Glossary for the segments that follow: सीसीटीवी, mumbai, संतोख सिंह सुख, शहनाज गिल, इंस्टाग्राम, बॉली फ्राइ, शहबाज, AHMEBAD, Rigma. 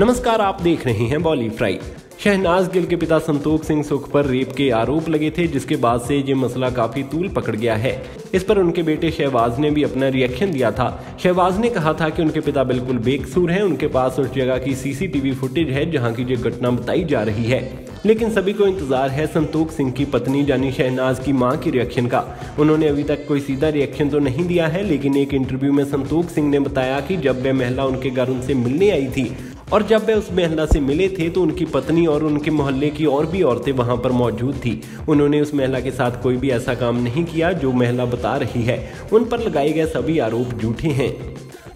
नमस्कार, आप देख रहे हैं बॉली फ्राइ। शहनाज गिल के पिता संतोख सिंह सुख पर रेप के आरोप लगे थे, जिसके बाद से ये मसला काफी तूल पकड़ गया है। इस पर उनके बेटे शहबाज ने भी अपना रिएक्शन दिया था। शहबाज ने कहा था कि उनके पिता बिल्कुल बेकसूर हैं, उनके पास उस जगह की सीसीटीवी फुटेज है जहां की ये घटना बताई जा रही है। लेकिन सभी को इंतजार है संतोख सिंह की पत्नी यानी शहनाज की मां की रिएक्शन का। उन्होंने अभी तक कोई सीधा रिएक्शन तो नहीं दिया है, लेकिन एक इंटरव्यू में संतोख सिंह ने बताया कि जब वह महिला उनके घर उनसे मिलने आई थी और जब वे उस महिला से मिले थे तो उनकी पत्नी और उनके मोहल्ले की और भी औरतें वहां पर मौजूद थी। उन्होंने उस महिला के साथ कोई भी ऐसा काम नहीं किया जो महिला बता रही है। उन पर लगाए गए सभी आरोप झूठे हैं।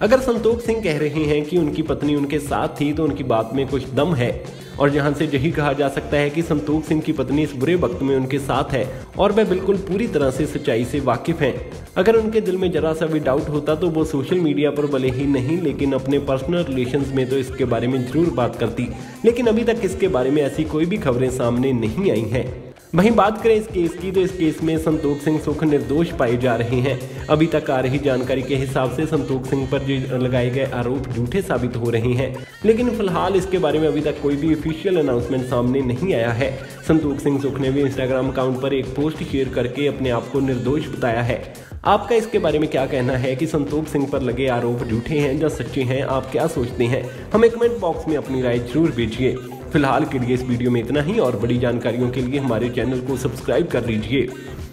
अगर संतोख सिंह कह रहे हैं कि उनकी पत्नी उनके साथ थी तो उनकी बात में कुछ दम है, और जहां से यही कहा जा सकता है कि संतोख सिंह की पत्नी इस बुरे वक्त में उनके साथ है और वह बिल्कुल पूरी तरह से सच्चाई से वाकिफ हैं। अगर उनके दिल में जरा सा भी डाउट होता तो वो सोशल मीडिया पर भले ही नहीं लेकिन अपने पर्सनल रिलेशंस में तो इसके बारे में जरूर बात करती, लेकिन अभी तक इसके बारे में ऐसी कोई भी खबरें सामने नहीं आई हैं। वहीं बात करें इस केस की तो इस केस में संतोख सिंह सुख निर्दोष पाए जा रहे हैं। अभी तक आ रही जानकारी के हिसाब से संतोख सिंह पर लगाए गए आरोप झूठे साबित हो रहे हैं, लेकिन फिलहाल इसके बारे में अभी तक कोई भी ऑफिशियल अनाउंसमेंट सामने नहीं आया है। संतोख सिंह सुख ने भी इंस्टाग्राम अकाउंट पर एक पोस्ट शेयर करके अपने आप को निर्दोष बताया है। आपका इसके बारे में क्या कहना है कि संतोख सिंह पर लगे आरोप झूठे हैं या सच्चे हैं? आप क्या सोचते हैं? हमें कमेंट बॉक्स में अपनी राय जरूर भेजिए। फिलहाल के लिए इस वीडियो में इतना ही, और बड़ी जानकारियों के लिए हमारे चैनल को सब्सक्राइब कर लीजिए।